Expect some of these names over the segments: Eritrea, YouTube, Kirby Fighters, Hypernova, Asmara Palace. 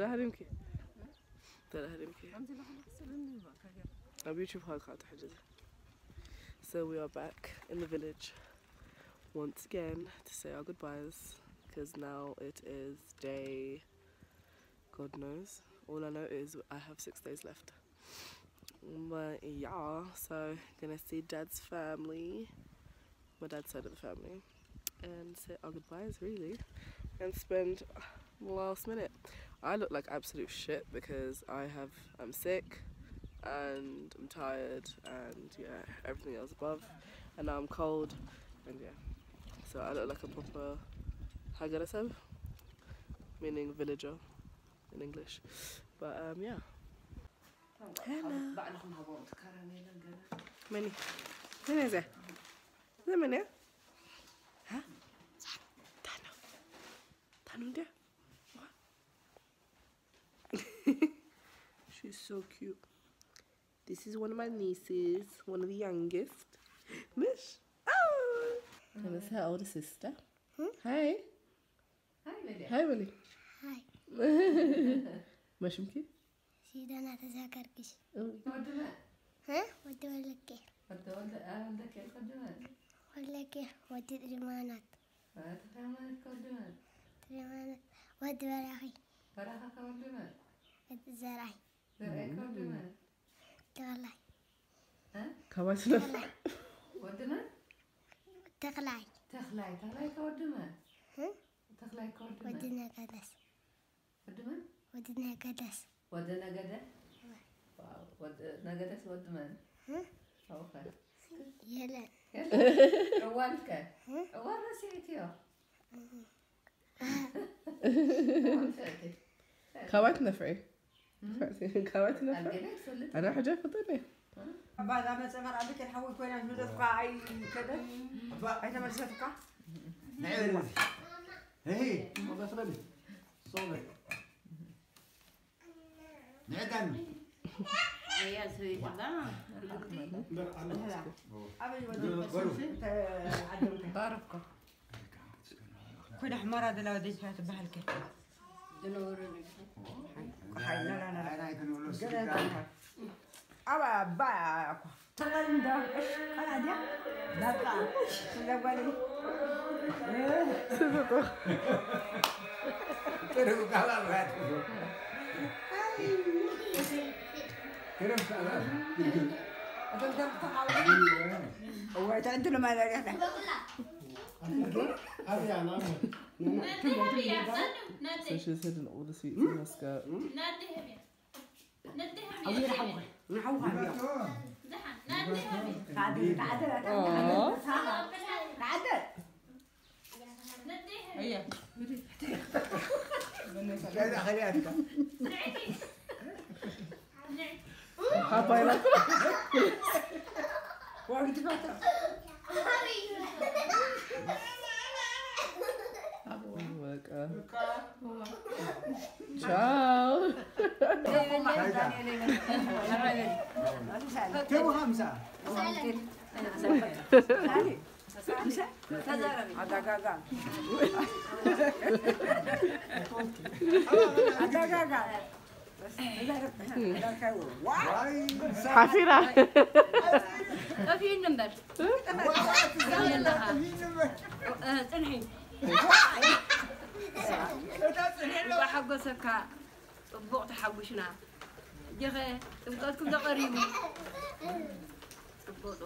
تراهرمكي تراهرمكي عندي لحظة سلمني معك أبي أشوف هالخات حجزي. So we are back in the village once again to say our goodbyes because now it is day God knows. All I know is I have 6 days left. But yeah, so gonna see Dad's family, my dad's side of the family, and say our goodbyes really and spend the last minute. I look like absolute shit because I'm sick and I'm tired and yeah, everything else above, and now I'm cold and yeah, so I look like a proper hagarasab, meaning villager in English, but yeah. Hello. Many. Where is it? Is it many? Huh? Tano. Tano there? What? She's so cute. This is one of my nieces, one of the youngest. Mish. Oh. And it's her older sister. Hmm? Hi. Hi, Willie. Hi, Willie. Hi. Mashumki. سيدي أنا أتذكرك شيء. ودوالك. ها؟ ودوالك. ودوالك عندك إيه ودوالك؟ ودوالك ودريمانات. ودريمانات ودوال. دريمانات ودوالك. وراها كودوال. ودزراي. زراي كودوال. تغلاي. ها؟ كواسلف. ودوال. تغلاي. تغلاي تغلاي كودوال. ها؟ تغلاي كودوال. ودنا كداس. ودوال. ودنا كداس. What is Nagada? Wow, what Nagada is what man? Huh? Okay. Yellow. Yellow. What is it? What is it? خواتنا فري. خواتنا فري. أنا حاجة فطرني. بعد ما سمر عبيك الحول كنا نجلس قاعي كذا. إحنا ما نشوف قاع. نعم. هي. ما فطرني. صومي. نعم. يا سيدي لا. لا. أبي وديك. طاربك. كل حمارة دلوا ديشها تبها الكل. دلوا رجلي. لا لا لا. جلنا. أبا باع. تلند. أنا ديا. دكا. لا بالي. سبب. تروح على بعض. كده بقى انا ده بتاع هو انت لما رجعت هاي لا وقت فاتت ابو وكا تشاو كم همسه انا اسفه همسه تزاربي اداغاغا اداغاغا حفيرة في النمبر تنحي وحق سكا بوع تحوشنا جغي تبقاتكم ده قريبي بوع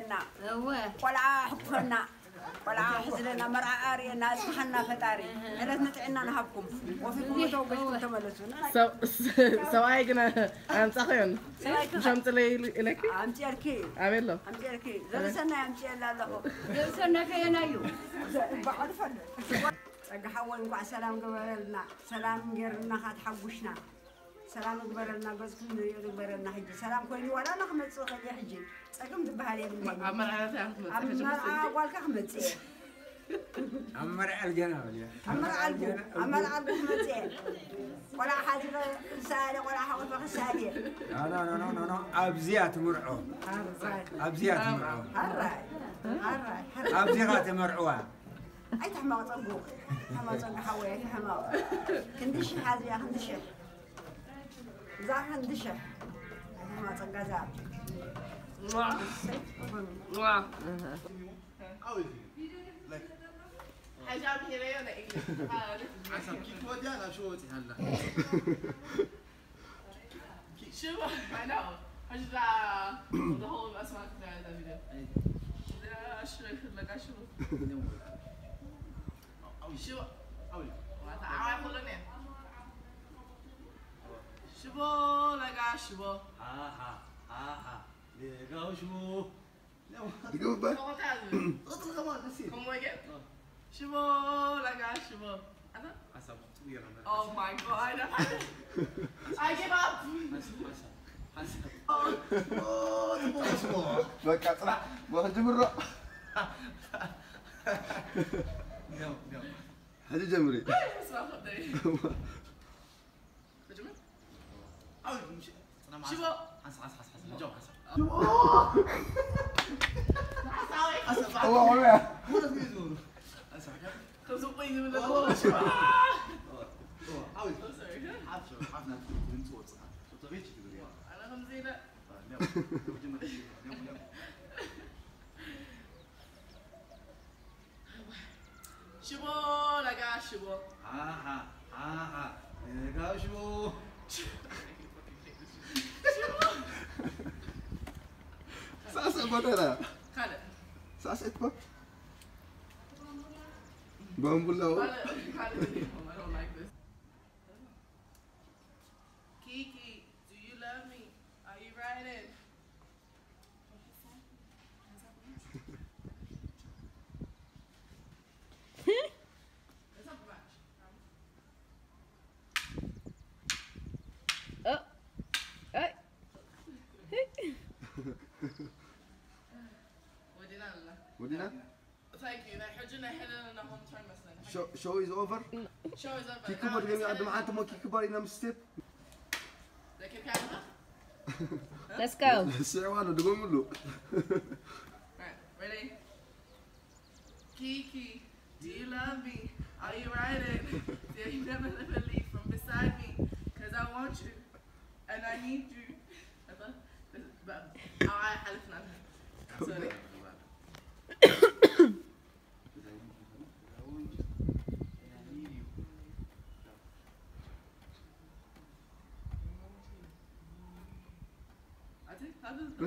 بوع قلعة حبنا قلعة حزلنا مرعى آرينا اسمحنا فتاري إلا نتعنا نهبكم وفيكم توبشكم تملسون سوايقنا أم سخين مش أمت لي إليكي؟ أمتي أركي أمين له أمتي أركي زلسنا أمتي إلا له زلسنا كينا يو بعد فن حاول نقع سلام قبلنا سلام غيرنا خد حبوشنا سلام قبلنا بس كل قبلنا حجي سلام كل ولا نحمد صوت اللي حجي أقوم تبهالي بالمال عمر عاد أحمد أول كحمد عمر عالجنا ولا عمر عالجنا عمر عالجنا متين ولا حاجة سالي ولا حاجة فخسالي لا لا لا لا لا أبزيات مرعون أبزيات مرعون هالراي هالراي أبزيات مرعون أي تحمل طنبوق تحمل طنحوي تحمل كندش حاجة يا كندش زاح كندش تحمل طنجزاب واو واو like I jump here on the English. I some kick what yeah I show it hella. Kick show I know. I just the whole of us want that video. I should like I should. No. Oh show. Oh. I pull in. Shibo like I shibo. Aha. Aha. Yeah, go shibo. You go back. Come on, let's see. Come on again. Shibo, like I shibo. Oh my god. I give up. Oh, oh, no. Oh, yeah. What does he do? I'm sorry. Comes up playing with the whole show. I'm sorry. I'm not doing towards that. What's the rich do? I let him say that. No. Shibo, like a shibo. Aha, aha. Like a shibo. Sasa, what is that? Sasa, what? Bambula. I don't like this. Kiki, do you love me? Are you riding? Thank you. Show is over. Show is over. Kikubar, give me a hand. Mo Kikubar, in a step. Let's go. Alright, ready? Kiki, do you love me? Are you riding? Dare you never leave from beside me? Cause I want you and I need you.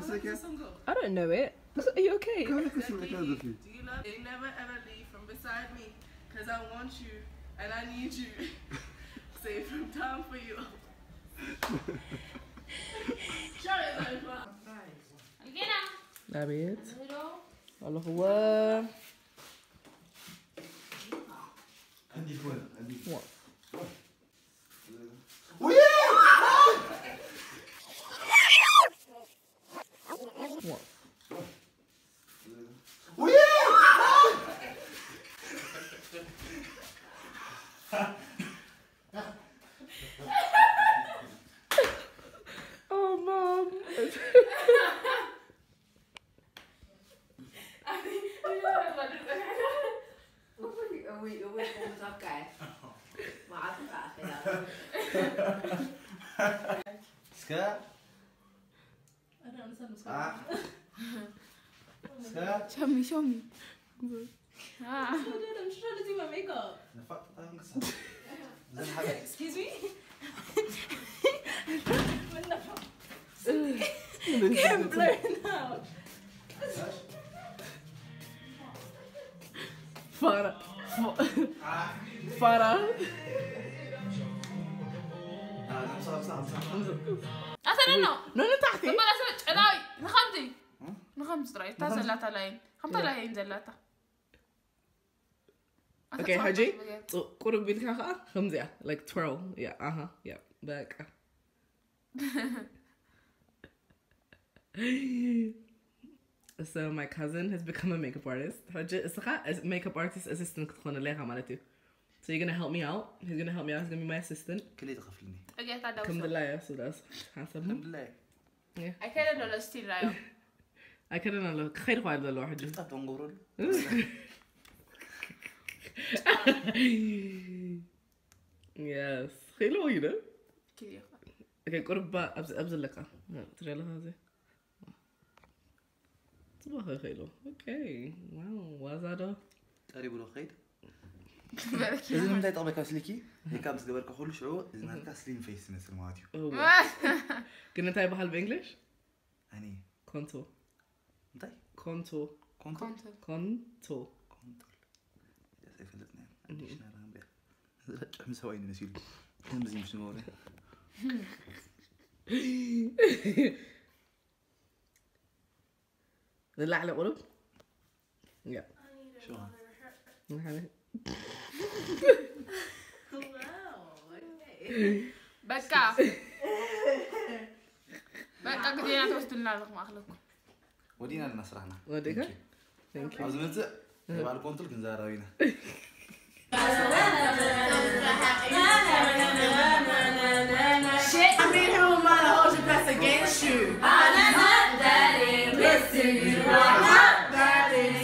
Sorry. I don't know it. Are you okay? Do you love me? Never ever leave from beside me, cause I want you and I need you. Save some time for you. That be it. Allahu Akbar. Skirt? I don't understand what's going on. Skirt? Show me, show me. I'm just trying to do my makeup. The fuck? Excuse me? I'm getting blown out. Farah. Farah. أصلاً أنا. نون تحتي. طب أنا سويت ألاي نخمدي. نخمس دراي. تازة لاتة لاين. خمسة لاين زلاتة. Okay, Haji. قرب بيت كذا. خمسة. Like twirl. Yeah. Uh-huh. Yeah. Back. So my cousin has become a makeup artist. As makeup artist assistant. So you're gonna help me out. He's gonna help me out. He's gonna be my assistant. Okay, so that's handsome. I can't know still right. I can't know. خير واحد لله حجي. Yes. Hello, you know. Okay, قربة أبز لك. ترى له هذا. صباح خير. Okay. Wow. وازاده. ترى بلو خير. إذا ما بديت أبغى كاسليكي، هيكابس دبر كحول شو، إذا نحكي سليم فيس مثل ما أديو. كنا تايب هل بالإنجليش؟ أني. كونتو. طيب. كونتو. كونتو. كونتو. كونتو. إذا سيف الاثنين. عندي شنو رام بير. هذا رجع مسوين نسيل. هم زين شنو وراء. لا على قرب. يا. شو هذا؟ Hello. Okay. Becca, could you not to laugh? What do you know, Nasrana? What do you know? Thank you. I was going to say, I'm going to say, shit, I mean, who am I to hold your best against you? I'm not that in. Listen, you are not that in.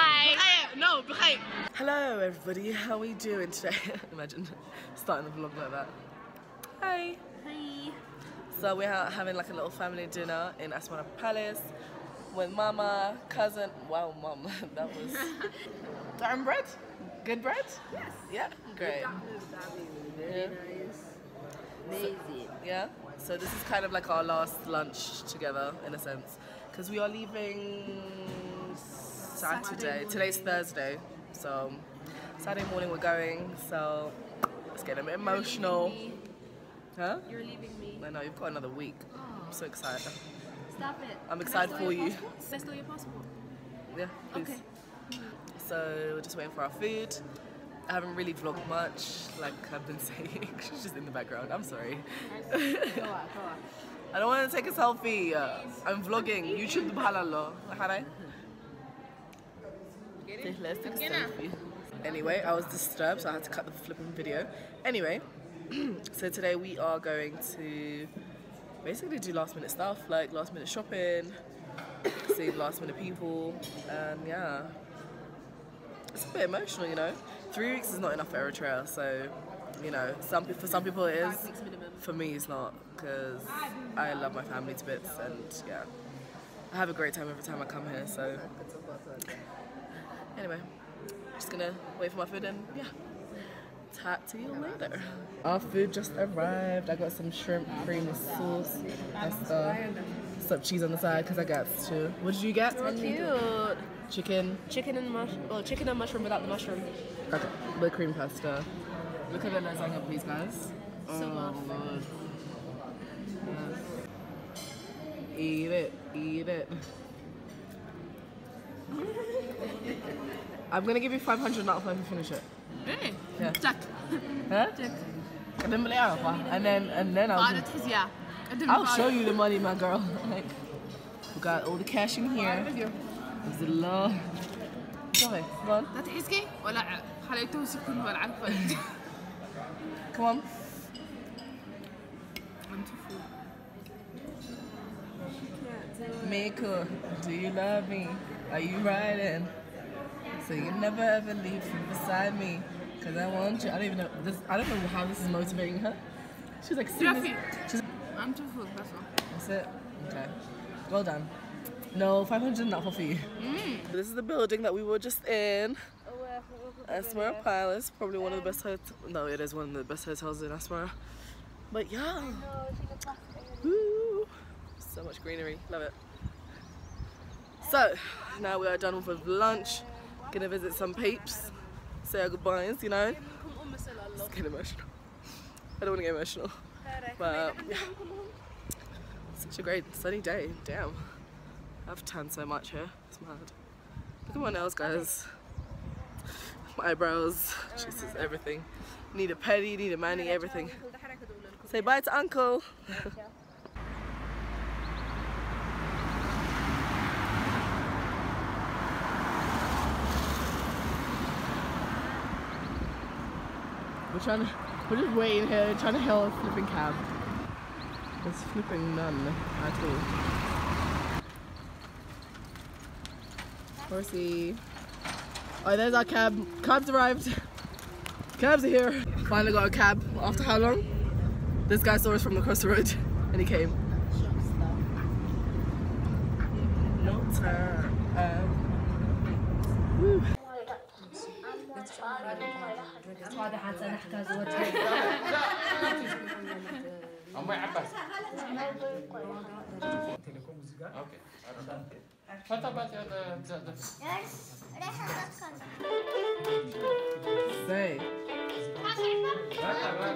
Hi. No, hi. Hello everybody, how are we doing today? Imagine starting a vlog like that. Hi. Hi. So we are having like a little family dinner in Asmara Palace with mama, cousin. Wow, mum, that was. Darn bread? Good bread? Yes. Yeah. Great. Very nice. Amazing. Yeah. So this is kind of like our last lunch together in a sense, because we are leaving Saturday. Today's Thursday, so Saturday morning we're going. So it's getting a bit emotional. Huh? You're leaving me. I know, you've got another week. Oh. I'm so excited. Stop it. I'm excited for you. Let's do your passport. Yeah. Please. Okay. So we're just waiting for our food. I haven't really vlogged much, like I've been saying. She's just in the background. I'm sorry. Go on. I don't want to take a selfie. I'm vlogging. YouTube bhalallah. Let's take a selfie. Anyway, I was disturbed, so I had to cut the flipping video. Anyway, so today we are going to basically do last minute stuff, like last minute shopping, see last minute people, and yeah. It's a bit emotional, you know. 3 weeks is not enough for Eritrea, so you know, for some people it is. For me, it's not, because I love my family to bits, and yeah, I have a great time every time I come here. So anyway, I'm just gonna wait for my food, and yeah, talk to you later. Our food just arrived. I got some shrimp cream and sauce and stuff. Some cheese on the side because I got two. What did you get? So cute. Chicken and mushroom. Well, chicken and mushroom without the mushroom. Okay, the cream pasta. Look at the lasagna, please, guys. So Lord. Yes. Eat it. I'm gonna give you 500 out of 5 if you finish it. Really? Yeah. Check. Huh? Check. And then I'll show you the money, my girl. Like, we got all the cash in here. Alhamdulillah. Sorry, go on. That is gay? ولا حليتوه سكون ولا عارفة. Come on. I'm too full. Miko, do you love me? Are you riding? So you never ever leave from beside me, cause I want you. I don't even know. I don't know how this is motivating her. She's like. I'm too full. That's all. That's it. Okay. Well done. No, 500 not for you. Mm. This is the building that we were just in. Asmara Palace, probably one of the best hotels. No, it is one of the best hotels in Asmara. But yeah, woo, so much greenery, love it. So now we are done with lunch. Gonna visit some peeps, say our goodbyes, you know. Just get emotional. I don't want to get emotional, but yeah. Such a great sunny day. Damn, I've tanned so much here. It's mad. Look at my nails, guys. My eyebrows, Jesus, everything. Need a pedi, need a mani, everything. Say bye to Uncle. We're just waiting here, trying to hail a flipping cab. There's flipping none at all. Horsey. Oh, there's our cab. Cab's arrived. Cabs are here. Finally got a cab. After how long? This guy saw us from across the road and he came. No time. Woo. Say. Salam alaikum.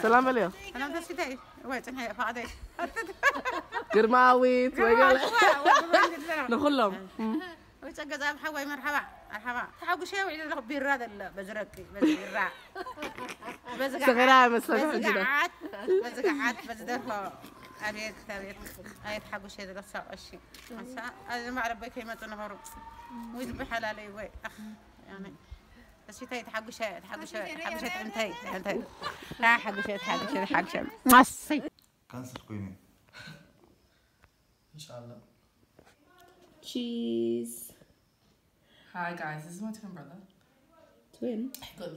Salam alaikum. Wait, I'm here. Father. Kermawi, tuagal. Nukhlam. Wait, I'm going to Hawaii. مرحبا. مرحبا. تحاول شيء ولا نروح بالرادة بزرقي بالرادة. بزرقة. بزرقات. بزرقات بزرقة. أبيت أبيت. أبيت تحاول شيء ده صعب الشيء. أنا ما أعرف كيف ما تنهرب. ويذبح على لي وين أخ يعني. شتاي تحقوا شيء تحقوا شيء تحقوا شيء انتهي انتهي لا حقوا شيء تحقوا شيء حق شيء مصي كنسل كويني ان شاء الله cheese. Hi guys, this is my twin brother. Twin?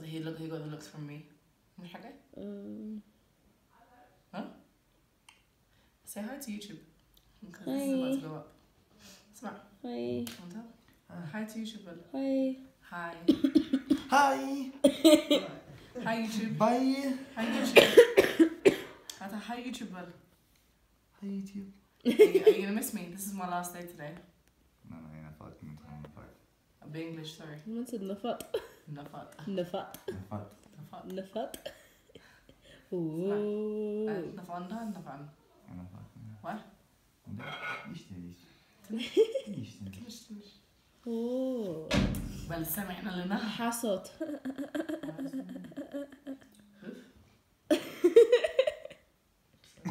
He got the looks from me. Huh? Say hi to YouTube. Okay, hi. This is about to go up. Smart. Hi. Hi to YouTube. Hi. Hi. Hi. Hi YouTube. Bye. Hi YouTube. Hi YouTube. Hi YouTube. Are you gonna miss me? This is my last day today. No, you're not fucking in time. I'll be English, sorry. You wanted nafat. Nafat. Nafat. Nafat. Nafat. Nafat. Ooh. Nafan, nafan. What? Nicht. Oh. بل سمعنا لنا حصوت.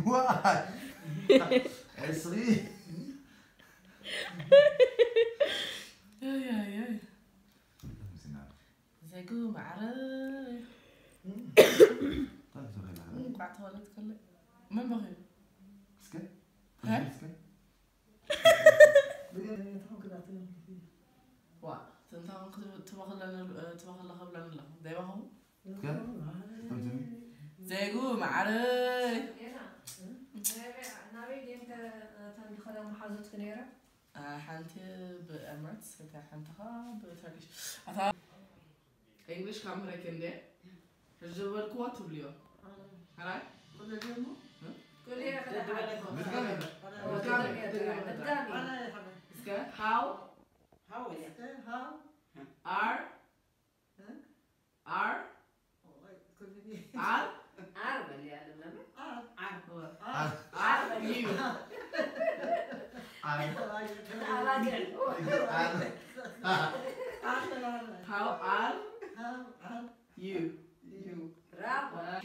واي. عصري. يا. زقوم عري. قعدت ولا تكلم. ما بغيت. اسكت. اسكت. What? English camera can there. How? How is it? How? R. R. R. How are you?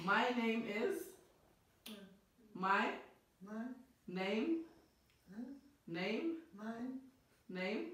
My name is. My. Name. Name. Name.